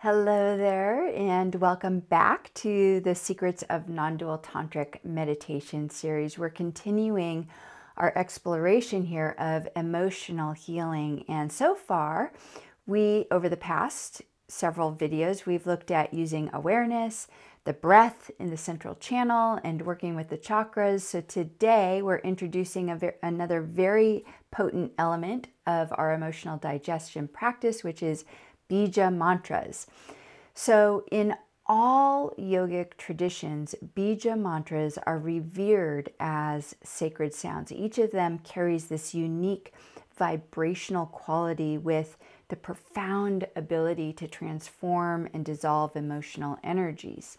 Hello there, and welcome back to the Secrets of Non-Dual Tantric Meditation series. We're continuing our exploration here of emotional healing. And so far, over the past several videos, we've looked at using awareness, the breath in the central channel, and working with the chakras. So today, we're introducing another very potent element of our emotional digestion practice, which is Bija mantras. So in all yogic traditions, Bija mantras are revered as sacred sounds. Each of them carries this unique vibrational quality with the profound ability to transform and dissolve emotional energies.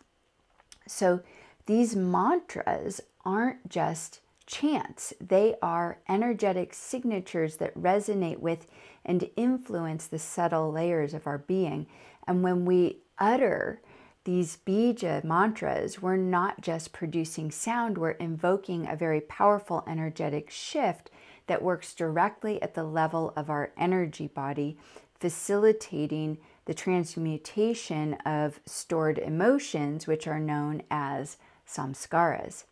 So these mantras aren't just chants. They are energetic signatures that resonate with and influence the subtle layers of our being. And when we utter these bija mantras, we're not just producing sound, we're invoking a very powerful energetic shift that works directly at the level of our energy body, facilitating the transmutation of stored emotions, which are known as samskaras.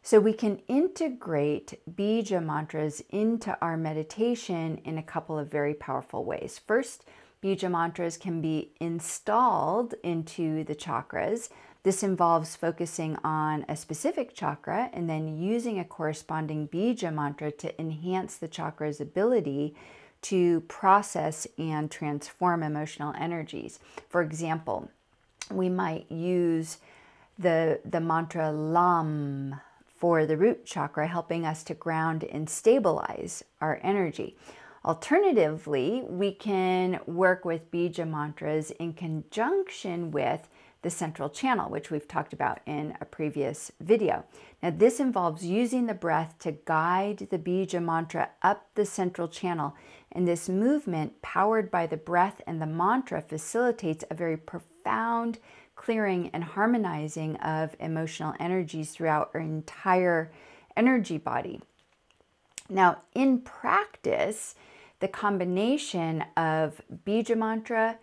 So we can integrate bija mantras into our meditation in a couple of very powerful ways. First, bija mantras can be installed into the chakras. This involves focusing on a specific chakra and then using a corresponding bija mantra to enhance the chakra's ability to process and transform emotional energies. For example, we might use the mantra LAMM for the root chakra, helping us to ground and stabilize our energy. Alternatively, we can work with bija mantras in conjunction with the central channel, which we've talked about in a previous video. Now, this involves using the breath to guide the bija mantra up the central channel. And this movement, powered by the breath and the mantra, facilitates a very profound clearing and harmonizing of emotional energies throughout our entire energy body. Now, in practice, the combination of bija mantra,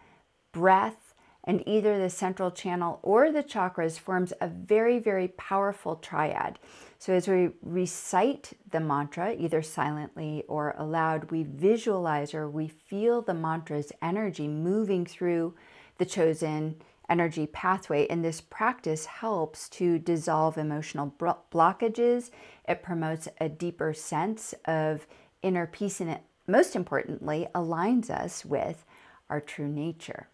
breath, and either the central channel or the chakras forms a very, very powerful triad. So as we recite the mantra, either silently or aloud, we visualize or we feel the mantra's energy moving through the chosen energy pathway, and this practice helps to dissolve emotional blockages. It promotes a deeper sense of inner peace, and it, most importantly, aligns us with our true nature.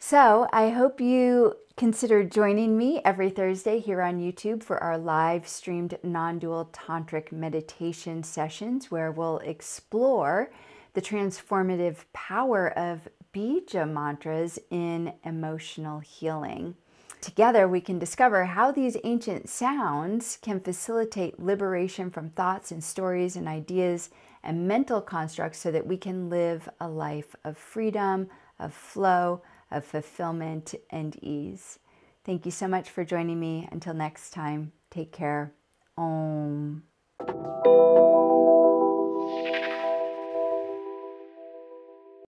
So I hope you consider joining me every Thursday here on YouTube for our live streamed non-dual tantric meditation sessions, where we'll explore the transformative power of bija mantras in emotional healing. Together, we can discover how these ancient sounds can facilitate liberation from thoughts and stories and ideas and mental constructs, so that we can live a life of freedom, of flow, of fulfillment and ease. Thank you so much for joining me. Until next time, take care. Om.